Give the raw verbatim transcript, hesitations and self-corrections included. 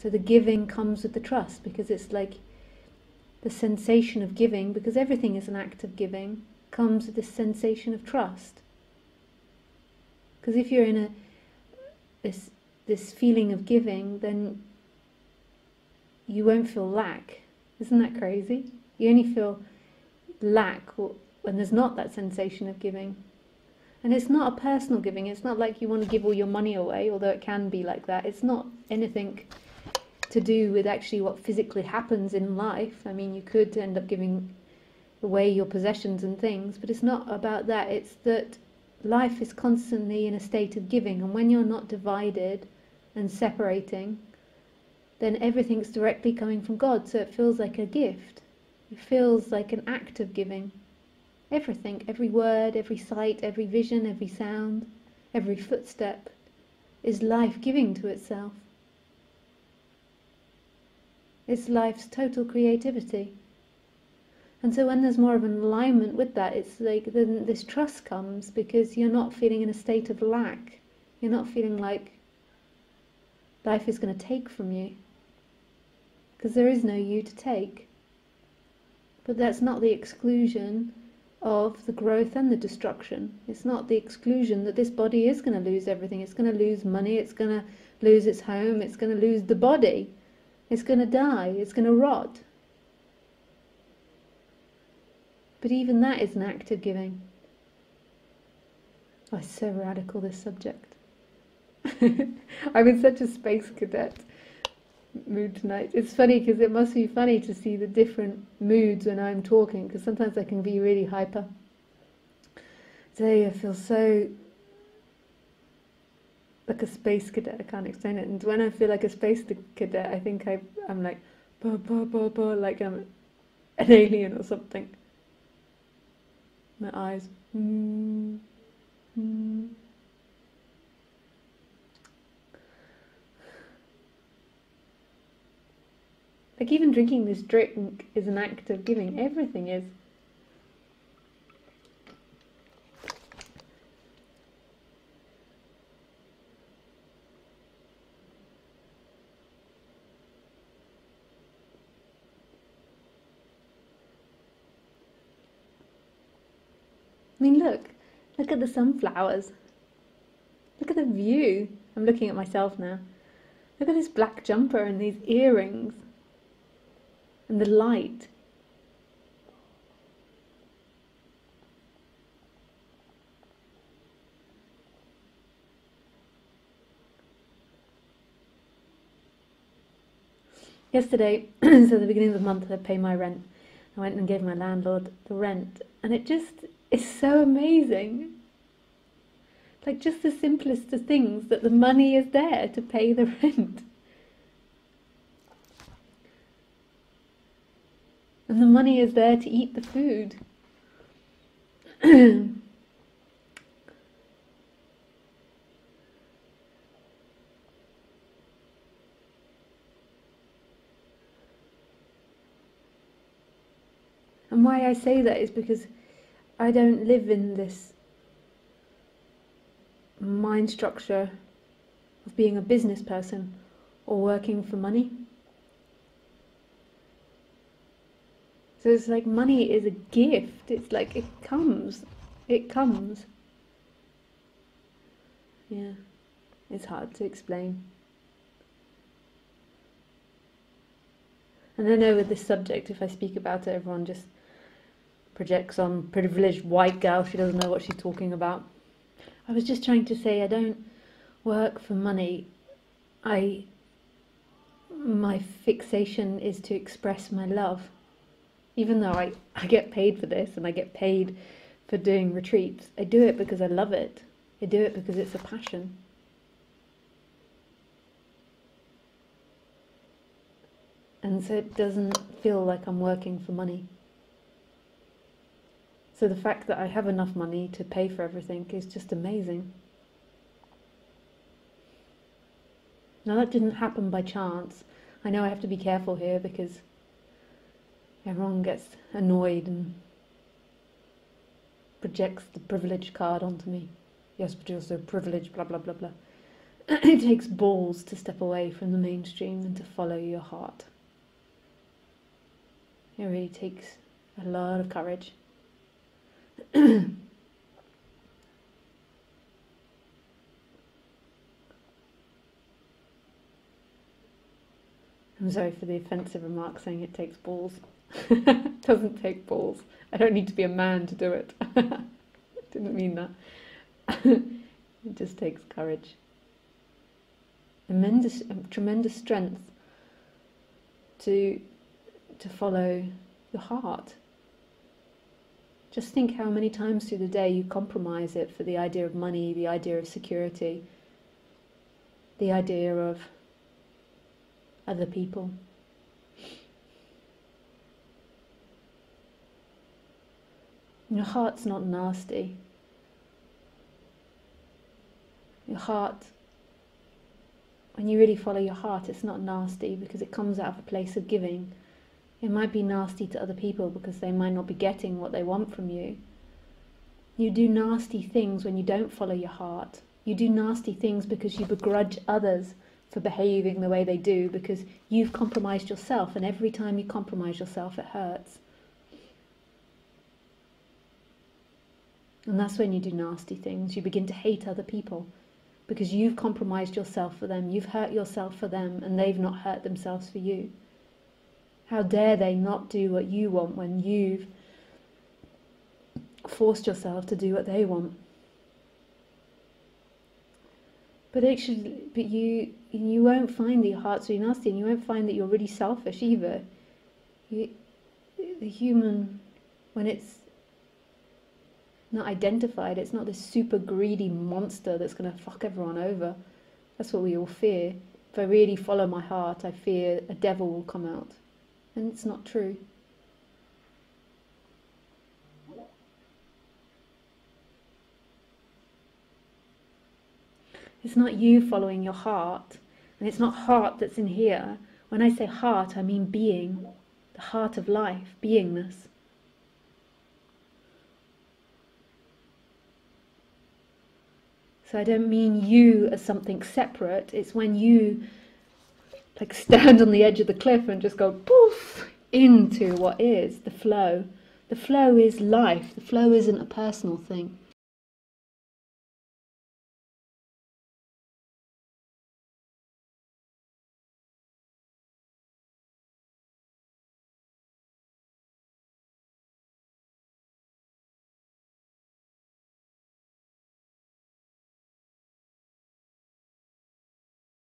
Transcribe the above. So the giving comes with the trust, because it's like the sensation of giving, because everything is an act of giving, comes with this sensation of trust. Because if you're in a this this feeling of giving, then you won't feel lack. Isn't that crazy? You only feel lack when there's not that sensation of giving. And it's not a personal giving. It's not like you want to give all your money away, although it can be like that. It's not anything to do with actually what physically happens in life. I mean, you could end up giving away your possessions and things, but it's not about that. It's that life is constantly in a state of giving, and when you're not divided and separating, then everything's directly coming from God, so it feels like a gift. It feels like an act of giving. Everything, every word, every sight, every vision, every sound, every footstep is life giving to itself. It's life's total creativity. And so when there's more of an alignment with that, it's like then this trust comes, because you're not feeling in a state of lack. You're not feeling like life is going to take from you, because there is no you to take. But that's not the exclusion of the growth and the destruction. It's not the exclusion that this body is going to lose everything. It's going to lose money, it's going to lose its home, it's going to lose the body, it's going to die, it's going to rot. But even that is an act of giving. Oh, it's so radical, this subject. I'm in such a space cadet mood tonight. It's funny, because it must be funny to see the different moods when I'm talking, because sometimes I can be really hyper. Today I feel so like a space cadet, I can't explain it. And when I feel like a space cadet, I think I, I'm like bah, bah, bah, bah, like I'm an alien or something. My eyes mm, mm. Like, even drinking this drink is an act of giving. Everything is. I mean, look. Look at the sunflowers. Look at the view. I'm looking at myself now. Look at this black jumper and these earrings. And the light. Yesterday, so the beginning of the month, I paid my rent. I went and gave my landlord the rent, and it just is so amazing. Like, just the simplest of things, that the money is there to pay the rent. And the money is there to eat the food. And why I say that is because I don't live in this mind structure of being a business person or working for money. So it's like money is a gift. It's like it comes. It comes. Yeah. It's hard to explain. And I know with this subject, if I speak about it, everyone just projects on privileged white girl. She doesn't know what she's talking about. I was just trying to say I don't work for money. I... My fixation is to express my love. Even though I, I get paid for this, and I get paid for doing retreats, I do it because I love it. I do it because it's a passion. And so it doesn't feel like I'm working for money. So the fact that I have enough money to pay for everything is just amazing. Now, that didn't happen by chance. I know I have to be careful here, because everyone gets annoyed and projects the privilege card onto me. Yes, but you're so privileged, blah, blah, blah, blah. It takes balls to step away from the mainstream and to follow your heart. It really takes a lot of courage. I'm sorry for the offensive remark saying it takes balls. It doesn't take balls. I don't need to be a man to do it. Didn't mean that. It just takes courage. Tremendous, tremendous strength to to follow your heart. Just think how many times through the day you compromise it for the idea of money, the idea of security, the idea of other people. Your heart's not nasty. Your heart, when you really follow your heart, it's not nasty because it comes out of a place of giving. It might be nasty to other people because they might not be getting what they want from you. You do nasty things when you don't follow your heart. You do nasty things because you begrudge others for behaving the way they do because you've compromised yourself, and every time you compromise yourself, it hurts. And that's when you do nasty things. You begin to hate other people because you've compromised yourself for them. You've hurt yourself for them, and they've not hurt themselves for you. How dare they not do what you want when you've forced yourself to do what they want? But actually, but you you won't find that your heart's really nasty, and you won't find that you're really selfish either. You, the human, when it's not identified, it's not this super greedy monster that's going to fuck everyone over. That's what we all fear. If I really follow my heart, I fear a devil will come out. And it's not true. It's not you following your heart, and it's not heart that's in here. When I say heart, I mean being, the heart of life, beingness. So I don't mean you as something separate. It's when you like stand on the edge of the cliff and just go poof into what is the flow. The flow is life. The flow isn't a personal thing.